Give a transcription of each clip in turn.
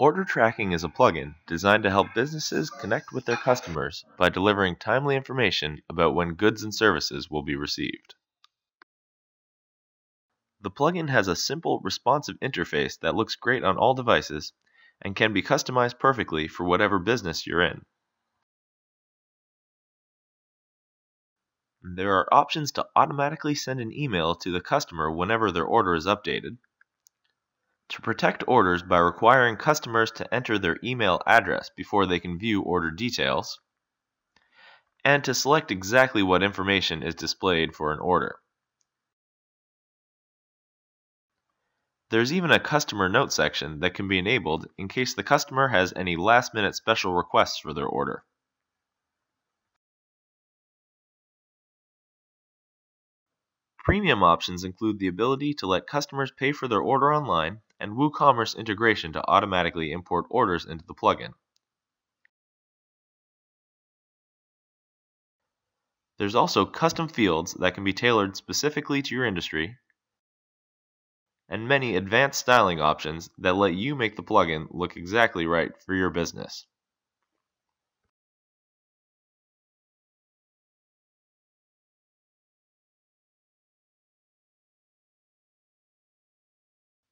Order Tracking is a plugin designed to help businesses connect with their customers by delivering timely information about when goods and services will be received. The plugin has a simple, responsive interface that looks great on all devices and can be customized perfectly for whatever business you're in. There are options to automatically send an email to the customer whenever their order is updated, to protect orders by requiring customers to enter their email address before they can view order details, and to select exactly what information is displayed for an order. There's even a customer note section that can be enabled in case the customer has any last-minute special requests for their order. Premium options include the ability to let customers pay for their order online and WooCommerce integration to automatically import orders into the plugin. There's also custom fields that can be tailored specifically to your industry, and many advanced styling options that let you make the plugin look exactly right for your business.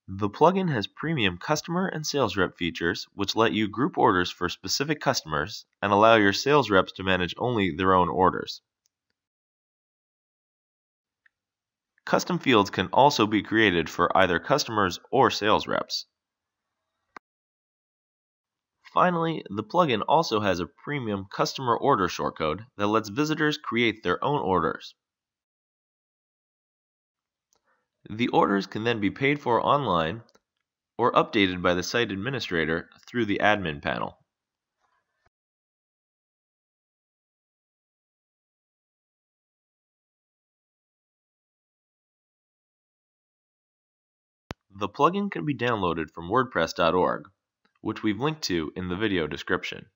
The plugin has premium customer and sales rep features, which let you group orders for specific customers and allow your sales reps to manage only their own orders. Custom fields can also be created for either customers or sales reps. Finally, the plugin also has a premium customer order shortcode that lets visitors create their own orders. The orders can then be paid for online or updated by the site administrator through the admin panel. The plugin can be downloaded from WordPress.org, which we've linked to in the video description.